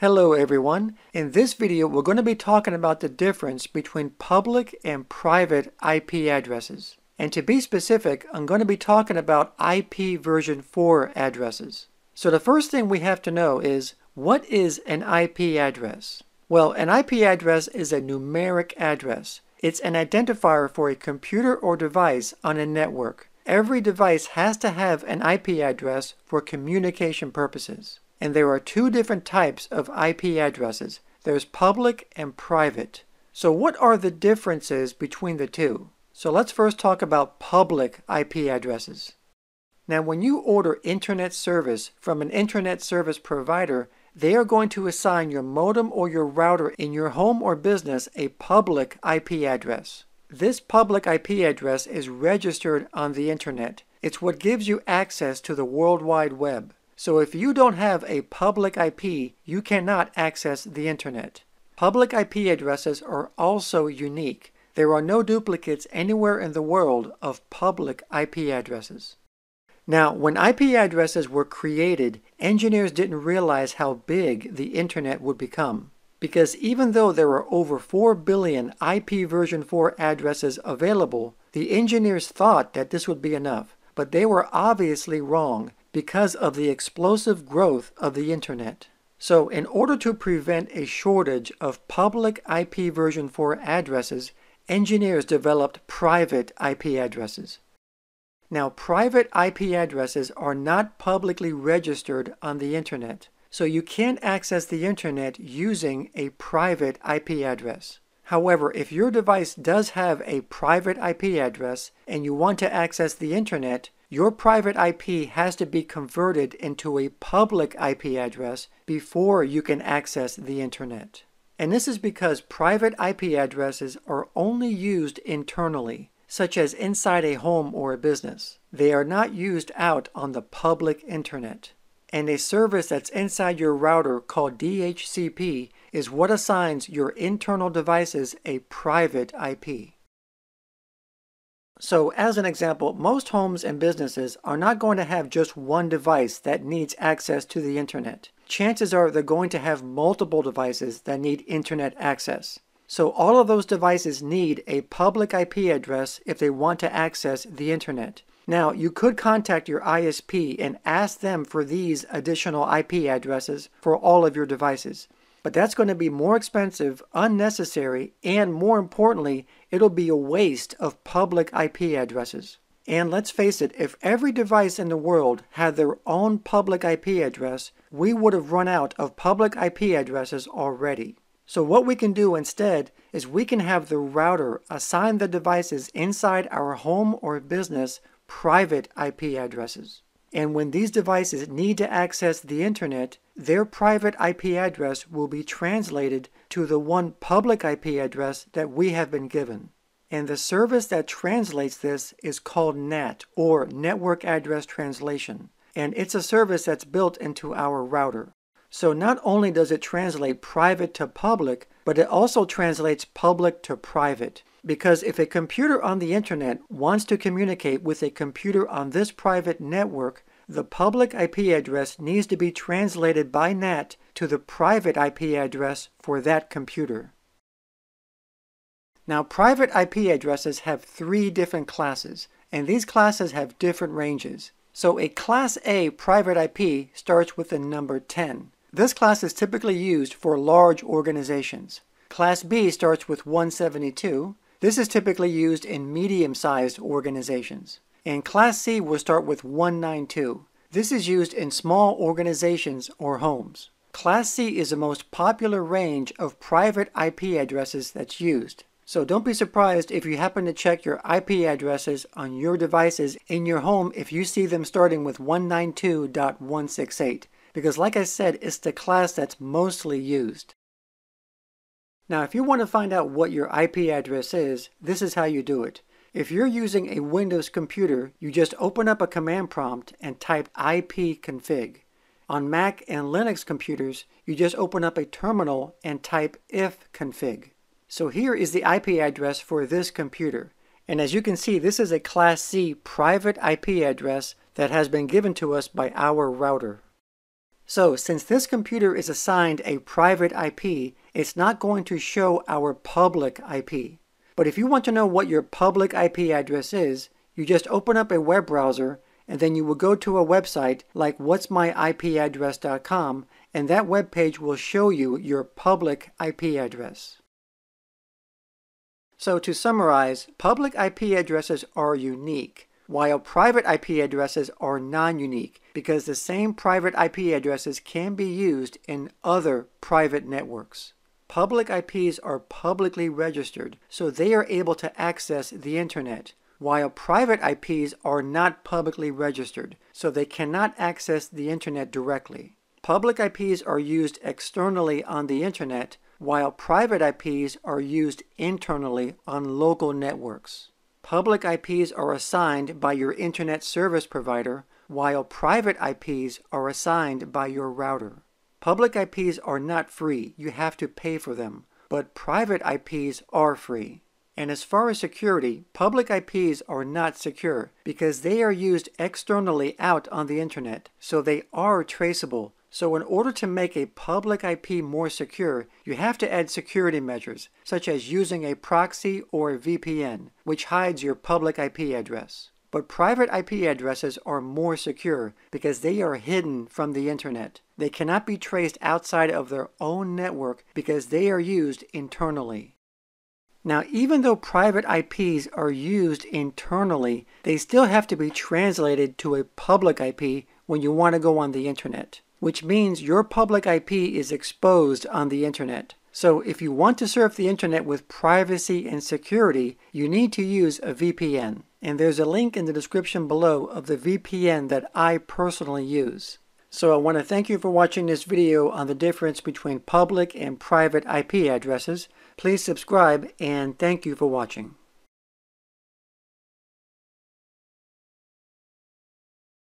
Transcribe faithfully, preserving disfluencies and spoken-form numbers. Hello everyone. In this video we're going to be talking about the difference between public and private I P addresses. And to be specific, I'm going to be talking about I P version four addresses. So the first thing we have to know is, what is an I P address? Well, an I P address is a numeric address. It's an identifier for a computer or device on a network. Every device has to have an I P address for communication purposes. And there are two different types of I P addresses. There's public and private. So what are the differences between the two? So let's first talk about public I P addresses. Now, when you order internet service from an internet service provider, they are going to assign your modem or your router in your home or business a public I P address. This public I P address is registered on the internet. It's what gives you access to the World Wide Web. So if you don't have a public I P, you cannot access the internet. Public I P addresses are also unique. There are no duplicates anywhere in the world of public I P addresses. Now, when I P addresses were created, engineers didn't realize how big the internet would become. Because even though there are over four billion I P version four addresses available, the engineers thought that this would be enough, but they were obviously wrong, because of the explosive growth of the internet. So in order to prevent a shortage of public I P version four addresses, engineers developed private I P addresses. Now, private I P addresses are not publicly registered on the internet, so you can't access the internet using a private I P address. However, if your device does have a private I P address and you want to access the internet, your private I P has to be converted into a public I P address before you can access the internet. And this is because private I P addresses are only used internally, such as inside a home or a business. They are not used out on the public internet. And a service that's inside your router called D H C P is what assigns your internal devices a private I P. So as an example, most homes and businesses are not going to have just one device that needs access to the internet. Chances are they're going to have multiple devices that need internet access. So all of those devices need a public I P address if they want to access the internet. Now, you could contact your I S P and ask them for these additional I P addresses for all of your devices. But that's going to be more expensive, unnecessary, and more importantly, it'll be a waste of public I P addresses. And let's face it, if every device in the world had their own public I P address, we would have run out of public I P addresses already. So what we can do instead is we can have the router assign the devices inside our home or business private I P addresses. And when these devices need to access the internet, their private I P address will be translated to the one public I P address that we have been given. And the service that translates this is called N A T, or Network Address Translation. And it's a service that's built into our router. So not only does it translate private to public, but it also translates public to private. Because if a computer on the internet wants to communicate with a computer on this private network, the public I P address needs to be translated by N A T to the private I P address for that computer. Now, private I P addresses have three different classes, and these classes have different ranges. So a Class A private I P starts with the number ten. This class is typically used for large organizations. Class B starts with one seventy-two. This is typically used in medium-sized organizations. And Class C will start with one ninety-two. This is used in small organizations or homes. Class C is the most popular range of private I P addresses that's used. So don't be surprised if you happen to check your I P addresses on your devices in your home if you see them starting with one ninety-two dot one sixty-eight. Because like I said, it's the class that's mostly used. Now, if you want to find out what your I P address is, this is how you do it. If you're using a Windows computer, you just open up a command prompt and type ipconfig. On Mac and Linux computers, you just open up a terminal and type ifconfig. So here is the I P address for this computer. And as you can see, this is a Class C private I P address that has been given to us by our router. So since this computer is assigned a private I P, it's not going to show our public I P. But if you want to know what your public I P address is, you just open up a web browser and then you will go to a website like what's my I P address dot com, and that web page will show you your public I P address. So to summarize, public I P addresses are unique, while private I P addresses are non-unique because the same private I P addresses can be used in other private networks. Public I Ps are publicly registered, so they are able to access the internet, while private I Ps are not publicly registered, so they cannot access the internet directly. Public I Ps are used externally on the internet, while private I Ps are used internally on local networks. Public I Ps are assigned by your internet service provider, while private I Ps are assigned by your router. Public I Ps are not free, you have to pay for them, but private I Ps are free. And as far as security, public I Ps are not secure because they are used externally out on the internet, so they are traceable. So in order to make a public I P more secure, you have to add security measures, such as using a proxy or a V P N, which hides your public I P address. But private I P addresses are more secure because they are hidden from the internet. They cannot be traced outside of their own network because they are used internally. Now, even though private I Ps are used internally, they still have to be translated to a public I P when you want to go on the internet, which means your public I P is exposed on the internet. So if you want to surf the internet with privacy and security, you need to use a V P N. And there's a link in the description below of the V P N that I personally use. So I want to thank you for watching this video on the difference between public and private I P addresses. Please subscribe, and thank you for watching.